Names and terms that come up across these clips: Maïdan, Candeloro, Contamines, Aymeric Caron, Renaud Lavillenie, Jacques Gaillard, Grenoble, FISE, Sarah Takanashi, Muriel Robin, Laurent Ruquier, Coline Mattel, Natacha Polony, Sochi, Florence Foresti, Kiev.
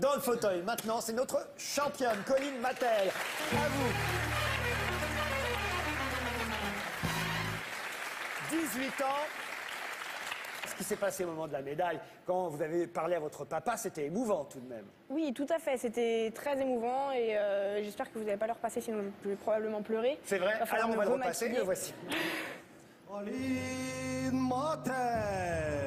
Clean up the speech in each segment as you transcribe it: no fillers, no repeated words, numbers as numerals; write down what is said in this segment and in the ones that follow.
dans le fauteuil. Maintenant, c'est notre championne, Coline Mattel. À vous. 18 ans. Ce qui s'est passé au moment de la médaille, quand vous avez parlé à votre papa, c'était émouvant tout de même. Oui, tout à fait. C'était très émouvant et j'espère que vous n'allez pas le repasser, sinon je vais probablement pleurer. C'est vrai. Alors on va le repasser, le voici. Coline Mattel.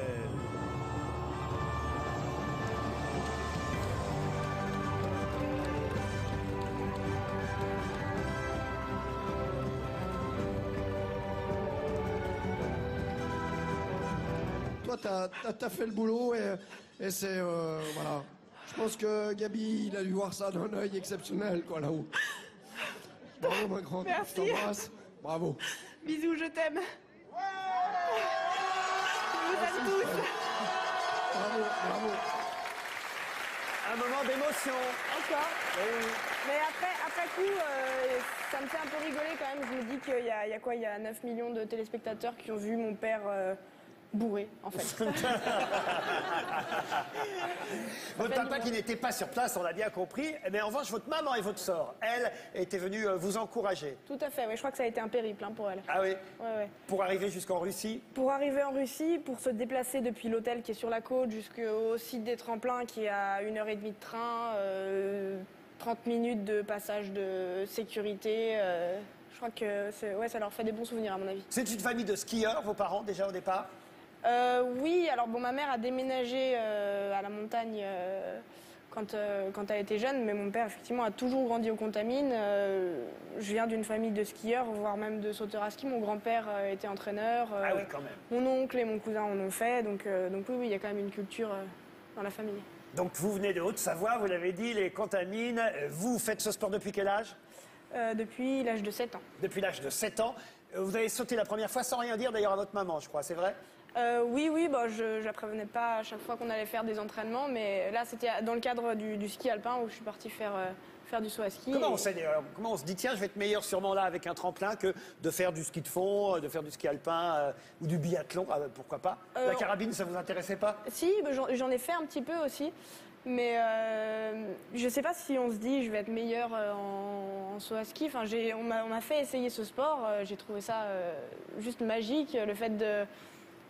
T'as fait le boulot et c'est... voilà. Je pense que Gabi, il a dû voir ça d'un œil exceptionnel, quoi, là-haut. Bravo, ma grande. Merci. Je t'embrasse. Bravo. Bisous, je t'aime. Ouais, je vous aime tous. Bravo, bravo. Un moment d'émotion. Encore. Oui. Mais après coup, ça me fait un peu rigoler, quand même. Je me dis qu'il y a quoi? Il y a 9 millions de téléspectateurs qui ont vu mon père... bourré, en fait. Votre papa qui n'était pas sur place, on l'a bien compris. Mais en revanche, votre maman et votre sœur, elle, était venue vous encourager. Tout à fait, oui. Je crois que ça a été un périple, hein, pour elle. Ah oui, ouais, ouais. Pour arriver jusqu'en Russie? Pour arriver en Russie, pour se déplacer depuis l'hôtel qui est sur la côte jusqu'au site des tremplins qui est à 1h30 de train, 30 minutes de passage de sécurité... je crois que ouais, ça leur fait des bons souvenirs, à mon avis. C'est une famille de skieurs, vos parents, déjà, au départ? Oui, alors bon, ma mère a déménagé à la montagne quand elle était jeune, mais mon père, effectivement, a toujours grandi au Contamines. Je viens d'une famille de skieurs, voire même de sauteurs à ski. Mon grand-père était entraîneur. Ah oui, quand même. Mon oncle et mon cousin en ont fait, donc oui, il y a quand même une culture dans la famille. Donc vous venez de Haute-Savoie, vous l'avez dit, les Contamines. Vous faites ce sport depuis quel âge? Depuis l'âge de 7 ans. Depuis l'âge de 7 ans. Vous avez sauté la première fois sans rien dire, d'ailleurs, à votre maman, je crois, c'est vrai? Oui, bon, je la prévenais pas à chaque fois qu'on allait faire des entraînements, mais là, c'était dans le cadre du ski alpin où je suis partie faire du saut à ski. Comment on se dit, tiens, je vais être meilleur sûrement là avec un tremplin que de faire du ski de fond, de faire du ski alpin ou du biathlon, pourquoi pas? La carabine, ça vous intéressait pas? Si, j'en ai fait un petit peu aussi. Mais je ne sais pas si on se dit je vais être meilleure en saut à ski. Enfin, on m'a fait essayer ce sport. J'ai trouvé ça juste magique. Le fait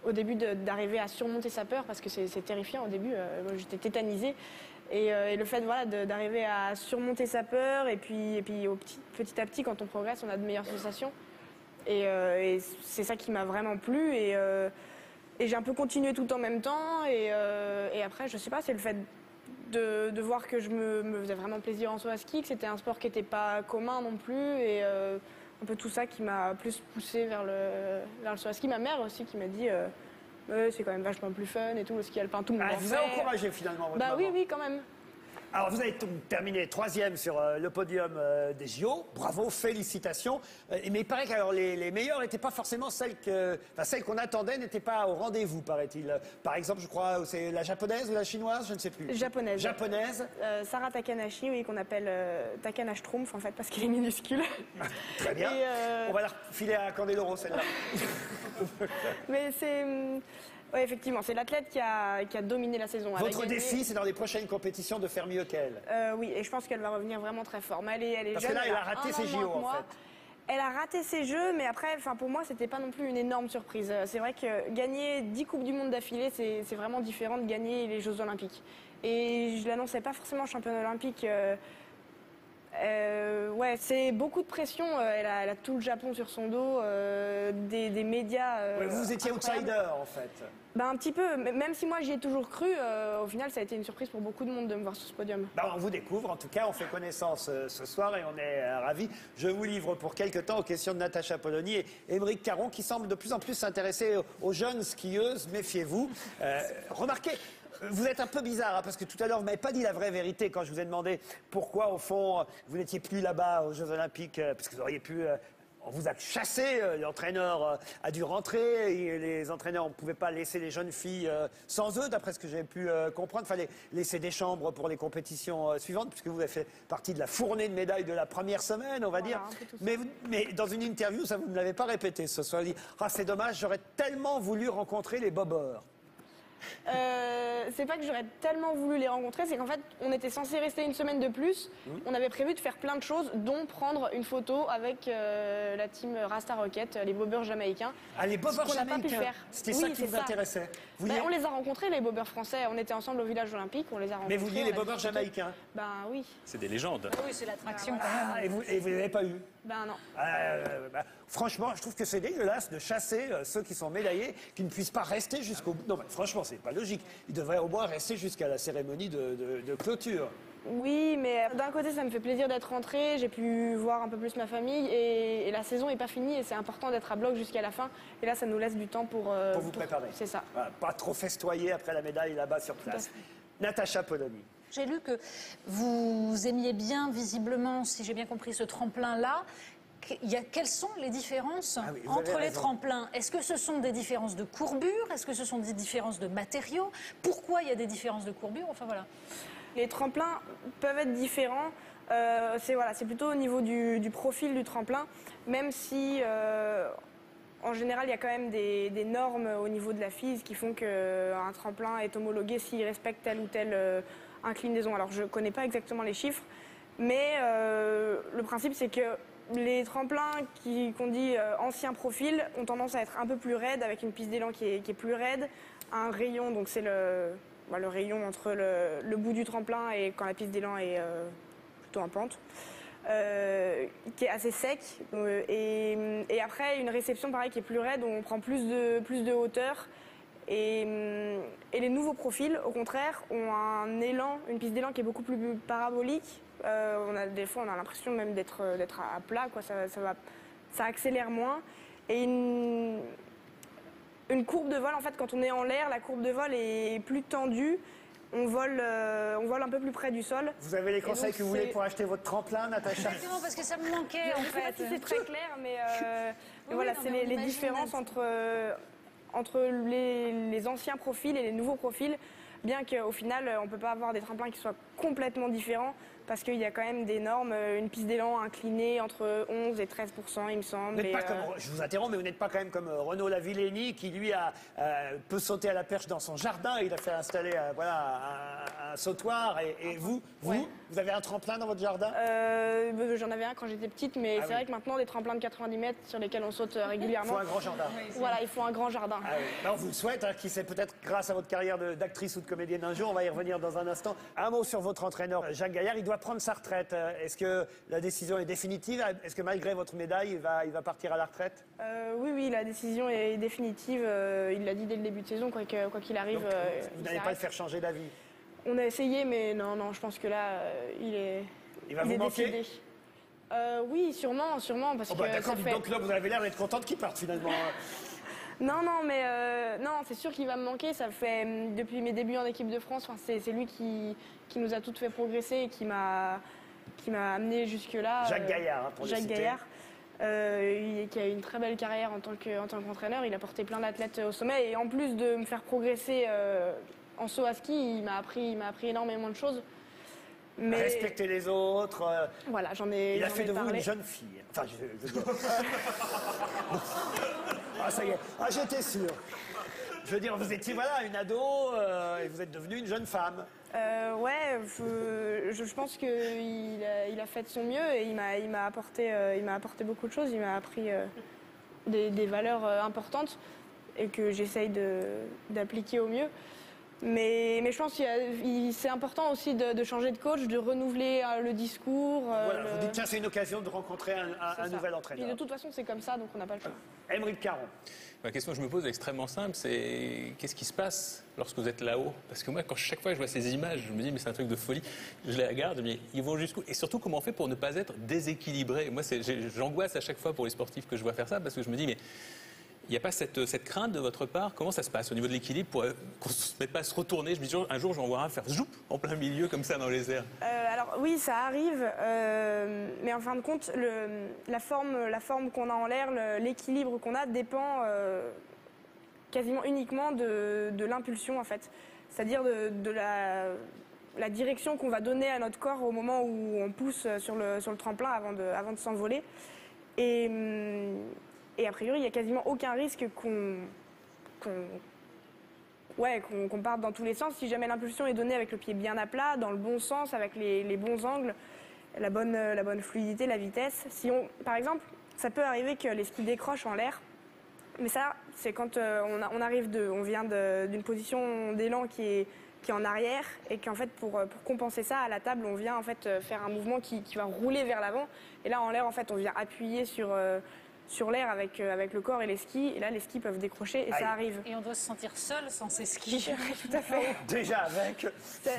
au début d'arriver à surmonter sa peur, parce que c'est terrifiant au début. J'étais tétanisée. Et le fait, voilà, d'arriver à surmonter sa peur. Et puis petit à petit, quand on progresse, on a de meilleures sensations. Et c'est ça qui m'a vraiment plu. Et j'ai un peu continué tout en même temps. Et après, je ne sais pas, c'est le fait... De voir que je me faisais vraiment plaisir en saut à ski, que c'était un sport qui n'était pas commun non plus, et un peu tout ça qui m'a plus poussé vers le saut à ski. Ma mère aussi qui m'a dit c'est quand même vachement plus fun et tout, le ski alpin, tout le monde. Elle vous a encouragé finalement, votre maman. Oui, quand même. Alors vous avez terminé 3e sur le podium des JO, bravo, félicitations. Mais il paraît que les meilleures n'étaient pas forcément celles qu'on attendait, n'étaient pas au rendez-vous, paraît-il. Par exemple, je crois, c'est la japonaise ou la chinoise, je ne sais plus. Japonaise. Japonaise. Sarah Takanashi, oui, qu'on appelle Takanash Trumpf, en fait, parce qu'il est minuscule. Très bien. On va la refiler à Candeloro, celle-là. Mais c'est... Oui, effectivement, c'est l'athlète qui a dominé la saison. Votre défi, c'est dans les prochaines compétitions de faire mieux qu'elle. Oui, et je pense qu'elle va revenir vraiment très fort. Mais elle est jeune. Parce que là, elle a raté ses JO, en fait. Elle a raté ses jeux, mais après, pour moi, c'était pas non plus une énorme surprise. C'est vrai que gagner 10 Coupes du Monde d'affilée, c'est vraiment différent de gagner les Jeux Olympiques. Et je l'annonçais pas forcément championne olympique. Ouais, c'est beaucoup de pression. Elle a tout le Japon sur son dos, des médias. Vous étiez outsider, en fait. Ben, un petit peu. Même si moi, j'y ai toujours cru, au final, ça a été une surprise pour beaucoup de monde de me voir sur ce podium. Ben, on vous découvre. En tout cas, on fait connaissance ce soir et on est ravis. Je vous livre pour quelques temps aux questions de Natacha Polony et Aymeric Caron, qui semblent de plus en plus s'intéresser aux jeunes skieuses. Méfiez-vous. Remarquez... Vous êtes un peu bizarre, hein, parce que tout à l'heure, vous m'avez pas dit la vraie vérité quand je vous ai demandé pourquoi, au fond, vous n'étiez plus là-bas aux Jeux Olympiques, parce que vous auriez pu... On vous a chassé, l'entraîneur a dû rentrer, et les entraîneurs, on ne pouvait pas laisser les jeunes filles sans eux, d'après ce que j'ai pu comprendre. Il fallait laisser des chambres pour les compétitions suivantes, puisque vous avez fait partie de la fournée de médailles de la première semaine, on va dire. Mais dans une interview, ça, vous ne l'avez pas répété ce soir. Dit, ah, c'est dommage, j'aurais tellement voulu rencontrer les bobeurs. C'est pas que j'aurais tellement voulu les rencontrer, c'est qu'en fait, on était censé rester une semaine de plus. Oui. On avait prévu de faire plein de choses, dont prendre une photo avec la team Rasta Rocket, les bobeurs jamaïcains. Ah, les bobeurs jamaïcains, on n'a pas pu faire. C'était ça qui vous intéressait. On les a rencontrés, les bobeurs français. On était ensemble au village olympique, on les a rencontrés. Mais vous vouliez les bobeurs jamaïcains? Ben oui. C'est des légendes. Oui, c'est l'attraction quand même. Et vous ne l'avez pas eu? Ben non. Franchement, je trouve que c'est dégueulasse de chasser ceux qui sont médaillés, qui ne puissent pas rester jusqu'au bout. Non, mais franchement, c'est pas logique. Ils devraient au moins rester jusqu'à la cérémonie de clôture. Oui, mais d'un côté, ça me fait plaisir d'être rentrée. J'ai pu voir un peu plus ma famille et la saison n'est pas finie et c'est important d'être à bloc jusqu'à la fin. Et là, ça nous laisse du temps pour vous préparer. C'est ça. Voilà, pas trop festoyer après la médaille là-bas sur place. Natacha Polony. J'ai lu que vous aimiez bien, visiblement, si j'ai bien compris, ce tremplin-là. Quelles sont les différences entre les tremplins? Est-ce que ce sont des différences de courbure? Est-ce que ce sont des différences de matériaux? Pourquoi il y a des différences de courbure? Enfin voilà. Les tremplins peuvent être différents. C'est plutôt au niveau du profil du tremplin, même si en général il y a quand même des normes au niveau de la FISE qui font qu'un tremplin est homologué s'il respecte telle ou telle inclinaison. Alors je ne connais pas exactement les chiffres, mais le principe c'est que les tremplins qu'on dit ancien profil ont tendance à être un peu plus raides, avec une piste d'élan qui est plus raide, un rayon, donc c'est le rayon entre le bout du tremplin et quand la piste d'élan est plutôt en pente, qui est assez sec, et après une réception pareil qui est plus raide, on prend plus de hauteur. Et les nouveaux profils, au contraire, ont un élan, une piste d'élan qui est beaucoup plus parabolique. Des fois, on a l'impression même d'être à plat, quoi. Ça accélère moins. Et une courbe de vol, en fait, quand on est en l'air, la courbe de vol est plus tendue. On vole un peu plus près du sol. Vous avez les conseils que vous voulez pour acheter votre tremplin, Natacha? Exactement, parce que ça me manquait, en fait. Je ne sais pas si c'est très clair, mais c'est les différences entre les anciens profils et les nouveaux profils, bien qu'au final, on ne peut pas avoir des tremplins qui soient complètement différents, parce qu'il y a quand même des normes, une piste d'élan inclinée entre 11 et 13%, il me semble. Je vous interromps, mais vous n'êtes pas quand même comme Renaud Lavillenie, qui lui peut sauter à la perche dans son jardin. Il a fait installer un sautoir. Et vous avez un tremplin dans votre jardin? J'en avais un quand j'étais petite, mais c'est vrai que maintenant, des tremplins de 90 mètres sur lesquels on saute régulièrement. Il faut un grand jardin. Voilà, il faut un grand jardin. On vous le souhaite, qui sait peut-être grâce à votre carrière d'actrice ou de comédienne un jour. On va y revenir dans un instant. Un mot sur votre entraîneur, Jacques Gaillard. Il doit prendre sa retraite. Est-ce que la décision est définitive? Est-ce que malgré votre médaille, il va partir à la retraite? Oui, la décision est définitive. Il l'a dit dès le début de saison, quoi qu'il arrive. Donc, vous n'allez pas le faire changer d'avis? On a essayé, mais non, je pense que là, il est. Il va vous manquer? Oui, sûrement, parce que. D'accord, donc là, vous avez l'air d'être contente qu'il parte finalement. Non, c'est sûr qu'il va me manquer. Ça fait depuis mes débuts en équipe de France. C'est lui qui nous a toutes fait progresser et qui m'a amené jusque-là. Jacques Gaillard, pour Jacques Gaillard, qui a eu une très belle carrière en tant qu'entraîneur. Il a porté plein d'athlètes au sommet. Et en plus de me faire progresser en saut à ski, il m'a appris énormément de choses. Mais... respecter les autres. Voilà, j'en ai. Il a fait de vous une jeune fille. Enfin, ah, ça y est. Ah, j'étais sûr. Je veux dire, vous étiez une ado et vous êtes devenue une jeune femme. Je pense qu'il a fait de son mieux et il m'a apporté beaucoup de choses. Il m'a appris des valeurs importantes et que j'essaye d'appliquer au mieux. Mais je pense que c'est important aussi de changer de coach, de renouveler le discours. Vous dites, tiens, c'est une occasion de rencontrer un nouvel entraîneur. Et de toute façon, c'est comme ça, donc on n'a pas le choix. Aymeric Caron. La question que je me pose est extrêmement simple, c'est qu'est-ce qui se passe lorsque vous êtes là-haut? Parce que moi, chaque fois que je vois ces images, je me dis, mais c'est un truc de folie. Je les regarde, mais ils vont jusqu'où? Et surtout, comment on fait pour ne pas être déséquilibré? Moi, j'angoisse à chaque fois pour les sportifs que je vois faire ça, parce que je me dis, mais... il n'y a pas cette crainte de votre part? Comment ça se passe au niveau de l'équilibre pour qu'on ne se mette pas à se retourner? Je me dis un jour, j'en vois un faire zoup en plein milieu comme ça dans les airs. Alors oui, ça arrive, mais en fin de compte, la forme qu'on a en l'air, l'équilibre qu'on a dépend quasiment uniquement de l'impulsion en fait. C'est-à-dire de la direction qu'on va donner à notre corps au moment où on pousse sur le tremplin avant de s'envoler. Et a priori, il n'y a quasiment aucun risque qu'on ouais, qu'on parte dans tous les sens. Si jamais l'impulsion est donnée avec le pied bien à plat, dans le bon sens, avec les bons angles, la bonne fluidité, la vitesse. Si on, par exemple, ça peut arriver que les skis décrochent en l'air. Mais ça, c'est quand on vient d'une position d'élan qui est en arrière et qu'en fait, pour compenser ça, à la table, on vient en fait faire un mouvement qui va rouler vers l'avant. Et là, en l'air, en fait, on vient appuyer sur l'air avec le corps et les skis. Et là, les skis peuvent décrocher et ça arrive. Et on doit se sentir seul sans ces skis. Tout à fait. Déjà avec.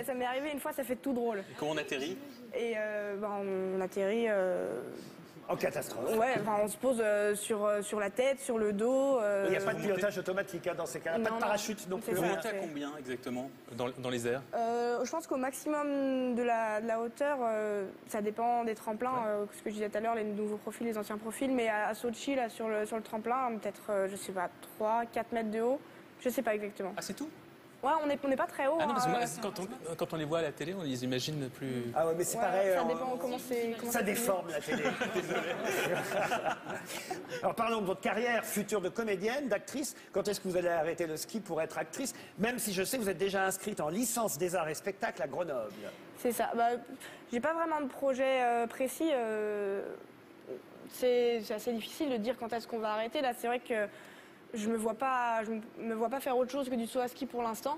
Ça m'est arrivé une fois, ça fait tout drôle. Et quand on atterrit? Et on atterrit... En catastrophe. Ouais, enfin, on se pose sur la tête, sur le dos. Il n'y a pas de pilotage automatique hein, dans ces cas-là, pas de parachute non plus. Vous montez à combien exactement dans les airs? Je pense qu'au maximum de la hauteur, ça dépend des tremplins. Ouais. Ce que je disais tout à l'heure, les nouveaux profils, les anciens profils. Mais à Sochi, là, sur le tremplin, peut-être, je sais pas, 3-4 mètres de haut. Je sais pas exactement. Ah, c'est tout? Ouais, on n'est pas très haut. Ah non, parce que moi, quand on les voit à la télé, on les imagine plus... Ah ouais, mais c'est pareil. Ça dépend comment c'est... Ça déforme la télé. Désolé. Alors parlons de votre carrière future de comédienne, d'actrice. Quand est-ce que vous allez arrêter le ski pour être actrice? Même si je sais que vous êtes déjà inscrite en licence des arts et spectacles à Grenoble. C'est ça. Bah, j'ai pas vraiment de projet précis. C'est assez difficile de dire quand est-ce qu'on va arrêter. Là, c'est vrai que... Je me vois pas faire autre chose que du saut à ski pour l'instant.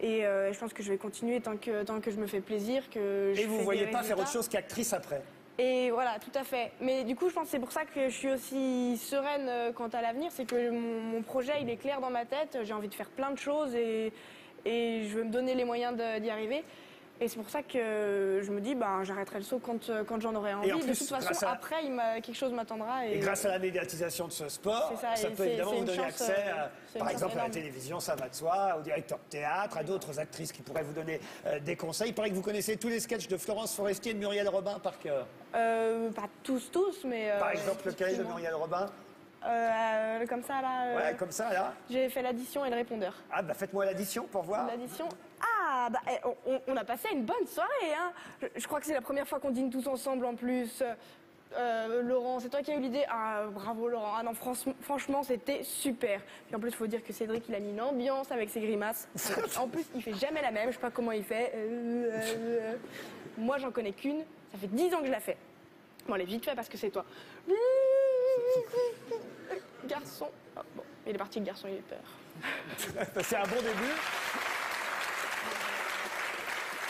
Et je pense que je vais continuer tant que je me fais plaisir. Et vous ne voyez pas faire autre chose qu'actrice après? Et voilà, tout à fait. Mais du coup, je pense que c'est pour ça que je suis aussi sereine quant à l'avenir. C'est que mon projet, il est clair dans ma tête. J'ai envie de faire plein de choses et je veux me donner les moyens d'y arriver. Et c'est pour ça que je me dis, ben, j'arrêterai le saut quand j'en aurai envie. En plus, de toute façon, après, quelque chose m'attendra. Et grâce à la médiatisation de ce sport, ça peut évidemment vous donner accès, par exemple, à la télévision, ça va de soi, au directeur de théâtre, à d'autres actrices qui pourraient vous donner des conseils. Il paraît que vous connaissez tous les sketchs de Florence Foresti et de Muriel Robin par cœur. Pas tous, mais... par exemple, lequel de Muriel Robin? Comme ça, là. Ouais, comme ça, là. J'ai fait l'addition et le répondeur. Ah, bah faites-moi l'addition pour voir. L'addition. Ah, bah on a passé une bonne soirée, hein. Je crois que c'est la première fois qu'on dîne tous ensemble en plus. Laurent, c'est toi qui as eu l'idée? Ah, bravo Laurent. Ah non, franchement, c'était super. Puis en plus, il faut dire que Cédric, il a mis une ambiance avec ses grimaces. En plus, il fait jamais la même. Je sais pas comment il fait. Moi, j'en connais qu'une. Ça fait 10 ans que je la fais. Bon, allez, vite fait parce que c'est toi. Garçon. Oh, bon, il est parti, le garçon, il est peur. C'est un bon début.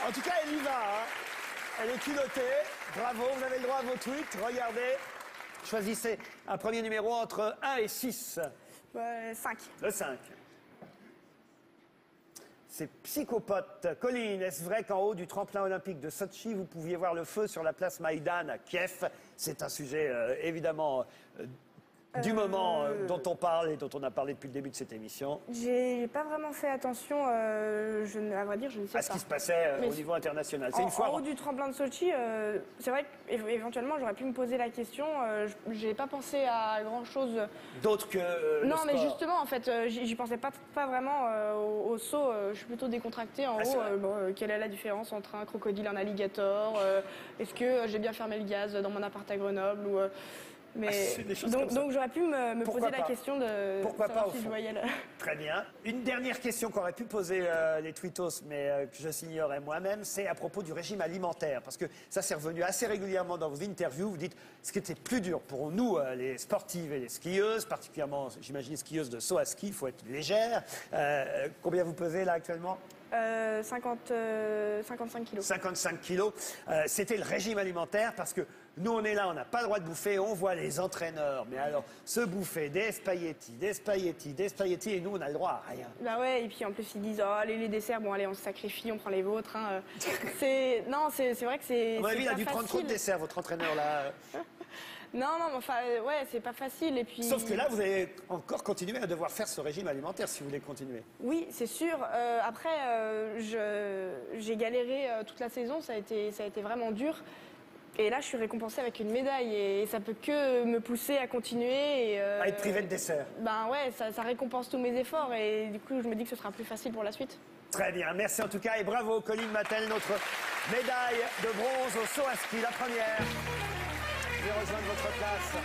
En tout cas, elle y va. Hein. Elle est culottée. Bravo, vous avez le droit à vos tweets. Regardez. Choisissez un premier numéro entre 1 et 6. 5. Le 5. C'est psychopathe. Coline, est-ce vrai qu'en haut du tremplin olympique de Sochi, vous pouviez voir le feu sur la place Maïdan à Kiev? C'est un sujet, évidemment, du moment dont on parle et dont on a parlé depuis le début de cette émission. J'ai pas vraiment fait attention, à vrai dire, je ne sais pas. À ce qui se passait au niveau international. C'est une fois en haut du tremplin de Sochi, c'est vrai qu'éventuellement, j'aurais pu me poser la question. J'ai pas pensé à grand-chose. D'autre que non, mais sport. Justement, en fait, j'y pensais pas vraiment au saut. Je suis plutôt décontractée en haut. Quelle est la différence entre un crocodile et un alligator? Est-ce que j'ai bien fermé le gaz dans mon appart à Grenoble ou, mais donc j'aurais pu me poser la question de savoir si je voyais là. Très bien. Une dernière question qu'aurait pu poser les tweetos, mais que je signerais moi-même, c'est à propos du régime alimentaire. Parce que ça, c'est revenu assez régulièrement dans vos interviews. Vous dites, ce qui était plus dur pour nous, les sportives et les skieuses, particulièrement, j'imagine, skieuses de saut à ski, il faut être légère. Combien vous pesez là actuellement? 55 kilos. 55 kilos. C'était le régime alimentaire parce que nous, on est là, on n'a pas le droit de bouffer, on voit les entraîneurs. Mais alors, se bouffer des spaghettis, des spaghettis, des spaghettis, et nous, on a le droit à rien. Bah ouais, et puis en plus, ils disent, oh, les desserts, bon, allez, on se sacrifie, on prend les vôtres. Hein. Non, c'est vrai que c'est. À mon avis, il a dû prendre trop de desserts, votre entraîneur, là. Non, mais enfin, ouais, c'est pas facile, et puis... Sauf que là, vous allez encore continuer à devoir faire ce régime alimentaire, si vous voulez continuer. Oui, c'est sûr. Après, j'ai galéré toute la saison, ça a été vraiment dur. Et là, je suis récompensée avec une médaille, et ça peut que me pousser à continuer. Et, à être privée de dessert. Ben ouais, ça récompense tous mes efforts, et du coup, je me dis que ce sera plus facile pour la suite. Très bien, merci en tout cas, et bravo, Coline Mattel, notre médaille de bronze au saut à ski, la première. Je vais rejoindre votre place.